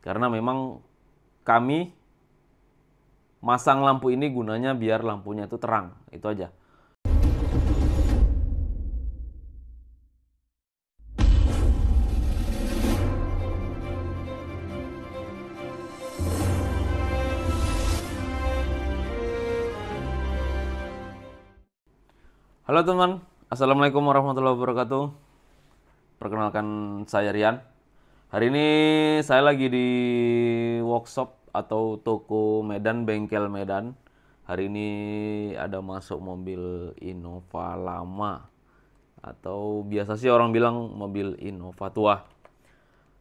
Karena memang kami masang lampu ini gunanya biar lampunya itu terang, itu aja. Halo teman, assalamualaikum warahmatullahi wabarakatuh. Perkenalkan saya Rian. Hari ini saya lagi di workshop atau toko Medan, bengkel Medan. Hari ini ada masuk mobil Innova lama, atau biasa sih orang bilang mobil Innova tua.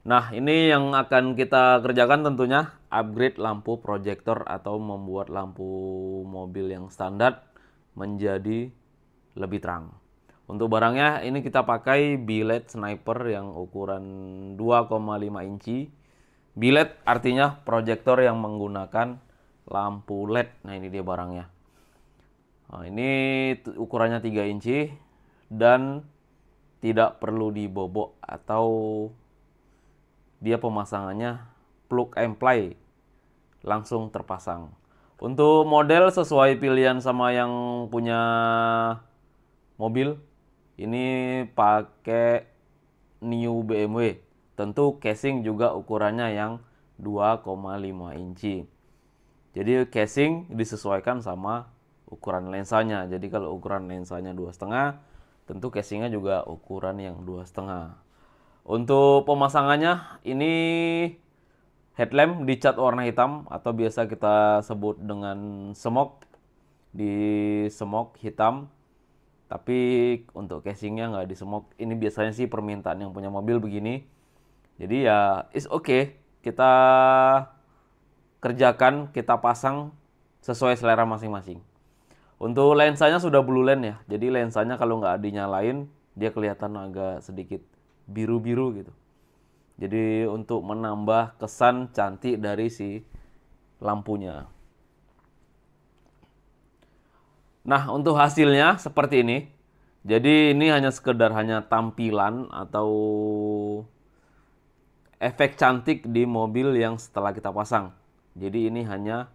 Nah, ini yang akan kita kerjakan tentunya upgrade lampu projector atau membuat lampu mobil yang standar menjadi lebih terang. Untuk barangnya ini kita pakai billet sniper yang ukuran 2,5 inci. Billet artinya proyektor yang menggunakan lampu LED. Nah, ini dia barangnya. Nah, ini ukurannya 3 inci dan tidak perlu dibobok, atau dia pemasangannya plug and play, langsung terpasang. Untuk model sesuai pilihan sama yang punya mobil. Ini pakai new BMW. Tentu casing juga ukurannya yang 2,5 inci. Jadi casing disesuaikan sama ukuran lensanya. Jadi kalau ukuran lensanya 2,5, tentu casingnya juga ukuran yang 2,5. Untuk pemasangannya, ini headlamp dicat warna hitam atau biasa kita sebut dengan semok. Di semok hitam. Tapi untuk casingnya nggak disemok. Ini biasanya sih permintaan yang punya mobil begini. Jadi ya it's okay. Kita kerjakan, kita pasang sesuai selera masing-masing. Untuk lensanya sudah blue lens ya. Jadi lensanya kalau nggak dinyalain, dia kelihatan agak sedikit biru-biru gitu. Jadi untuk menambah kesan cantik dari si lampunya. Nah, untuk hasilnya seperti ini. Jadi ini hanya sekedar tampilan atau efek cantik di mobil yang setelah kita pasang. Jadi ini hanya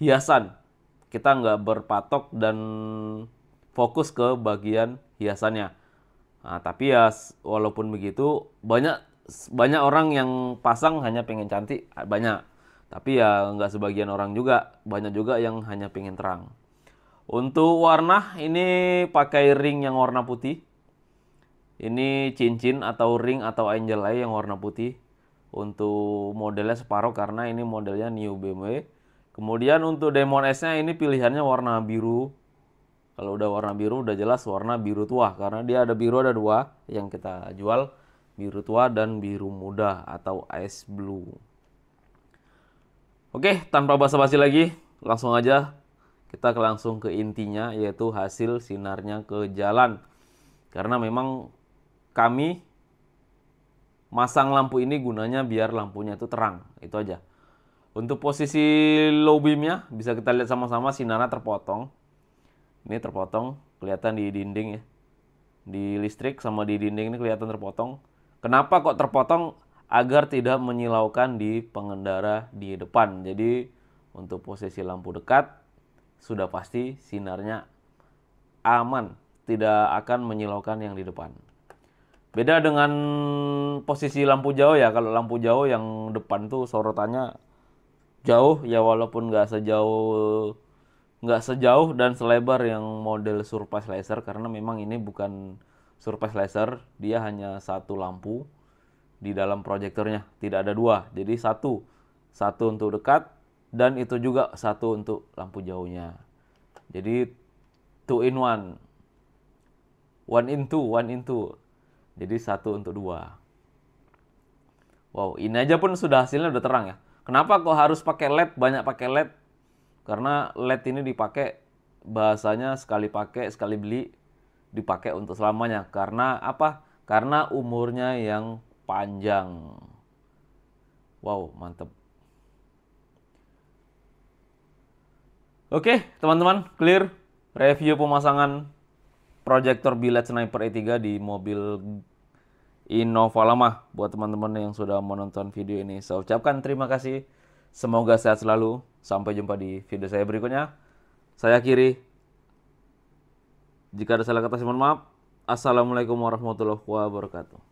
hiasan. Kita nggak berpatok dan fokus ke bagian hiasannya. Nah, tapi ya walaupun begitu banyak orang yang pasang hanya pengen cantik, banyak. Tapi ya nggak sebagian orang juga, banyak juga yang hanya pengen terang. Untuk warna, ini pakai ring yang warna putih. Ini cincin atau ring atau angel eye yang warna putih. Untuk modelnya separuh karena ini modelnya new BMW. Kemudian untuk Demon S-nya ini pilihannya warna biru. Kalau udah warna biru udah jelas warna biru tua. Karena dia ada biru, ada dua yang kita jual. Biru tua dan biru muda atau ice blue. Oke, tanpa basa-basi lagi, langsung aja. Kita langsung ke intinya, yaitu hasil sinarnya ke jalan. Karena memang kami masang lampu ini gunanya biar lampunya itu terang, itu aja. Untuk posisi low beamnya bisa kita lihat sama-sama, sinarnya terpotong. Ini terpotong, kelihatan di dinding ya. Di listrik sama di dinding ini kelihatan terpotong. Kenapa kok terpotong? Agar tidak menyilaukan di pengendara di depan. Jadi untuk posisi lampu dekat, sudah pasti sinarnya aman, tidak akan menyilaukan yang di depan. Beda dengan posisi lampu jauh ya. Kalau lampu jauh yang depan tuh sorotannya jauh ya, walaupun nggak sejauh dan selebar yang model surface laser. Karena memang ini bukan surface laser, dia hanya satu lampu di dalam proyektornya, tidak ada dua. Jadi satu untuk dekat, dan itu juga satu untuk lampu jauhnya. Jadi 2 in 1. 1 in 2. Jadi satu untuk dua. Wow, ini aja pun sudah hasilnya udah terang ya. Kenapa kok harus pakai LED? Banyak pakai LED. Karena LED ini dipakai, bahasanya sekali pakai, sekali beli, dipakai untuk selamanya. Karena apa? Karena umurnya yang panjang. Wow, mantep. Oke, teman-teman, clear review pemasangan Projector Biled Sniper E3 di mobil Innova lama. Buat teman-teman yang sudah menonton video ini, saya ucapkan terima kasih. Semoga sehat selalu. Sampai jumpa di video saya berikutnya. Saya akhiri. Jika ada salah kata, saya mohon maaf. Assalamualaikum warahmatullahi wabarakatuh.